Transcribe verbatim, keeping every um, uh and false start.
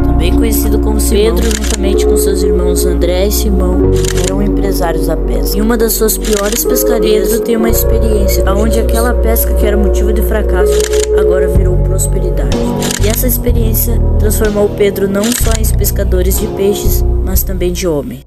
também conhecido como Simão Pedro, juntamente com seus irmãos André e Simão, eram empresários da pesca. Em uma das suas piores pescarias, Pedro tem uma experiência onde aquela pesca que era motivo de fracasso agora virou prosperidade. E essa experiência transformou Pedro não só em pescadores de peixes, mas também de homem.